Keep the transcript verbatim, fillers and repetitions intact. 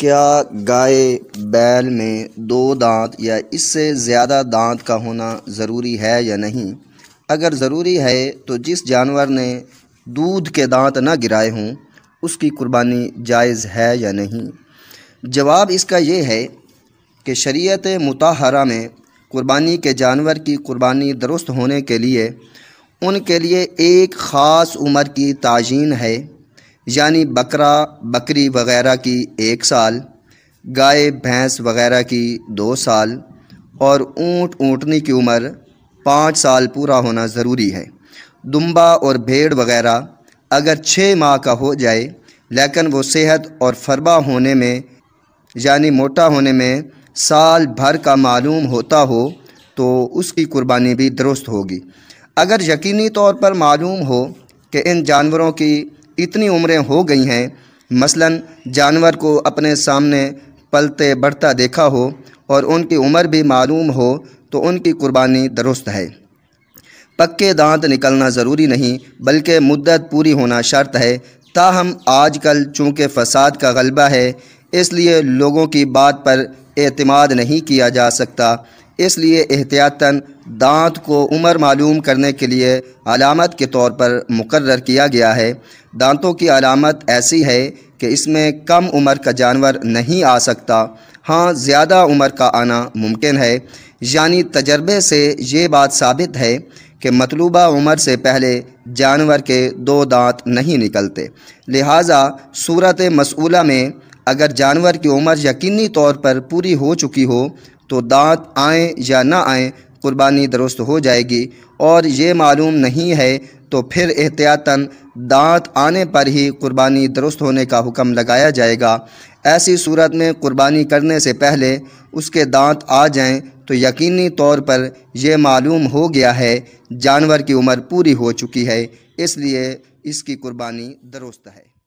क्या गाय बैल में दो दांत या इससे ज़्यादा दांत का होना ज़रूरी है या नहीं? अगर ज़रूरी है तो जिस जानवर ने दूध के दांत ना गिराए हों उसकी कुर्बानी जायज़ है या नहीं? जवाब इसका ये है कि शरीयत मुताहरा में कुर्बानी के जानवर की कुर्बानी दुरुस्त होने के लिए उनके लिए एक ख़ास उम्र की ताजीन है, यानी बकरा बकरी वग़ैरह की एक साल, गाय भैंस वग़ैरह की दो साल और ऊँट ऊँटनी की उम्र पाँच साल पूरा होना ज़रूरी है। दुम्बा और भेड़ वग़ैरह अगर छः माह का हो जाए लेकिन वो सेहत और फरबा होने में यानी मोटा होने में साल भर का मालूम होता हो तो उसकी कुर्बानी भी दुरुस्त होगी। अगर यकीनी तौर पर मालूम हो कि इन जानवरों की इतनी उम्रें हो गई हैं, मसलन जानवर को अपने सामने पलते बढ़ता देखा हो और उनकी उम्र भी मालूम हो तो उनकी कुर्बानी दुरुस्त है। पक्के दांत निकलना ज़रूरी नहीं बल्कि मुद्दत पूरी होना शर्त है। ताहम आजकल चूँकि फ़साद का गलबा है इसलिए लोगों की बात पर एतमाद नहीं किया जा सकता, इसलिए एहतियातन दांत को उम्र मालूम करने के लिए अलामत के तौर पर मुकर्रर किया गया है। दांतों की अलामत ऐसी है कि इसमें कम उम्र का जानवर नहीं आ सकता, हाँ ज़्यादा उम्र का आना मुमकिन है। यानी तजर्बे से ये बात साबित है कि मतलूबा उम्र से पहले जानवर के दो दांत नहीं निकलते। लिहाजा सूरत मसऊला में अगर जानवर की उम्र यकीनी तौर पर पूरी हो चुकी हो तो दांत आएँ या ना आएँ कुर्बानी दुरुस्त हो जाएगी, और ये मालूम नहीं है तो फिर एहतियातन दांत आने पर ही कुर्बानी दुरुस्त होने का हुक्म लगाया जाएगा। ऐसी सूरत में कुर्बानी करने से पहले उसके दांत आ जाएं तो यकीनी तौर पर यह मालूम हो गया है जानवर की उम्र पूरी हो चुकी है, इसलिए इसकी कुर्बानी दुरुस्त है।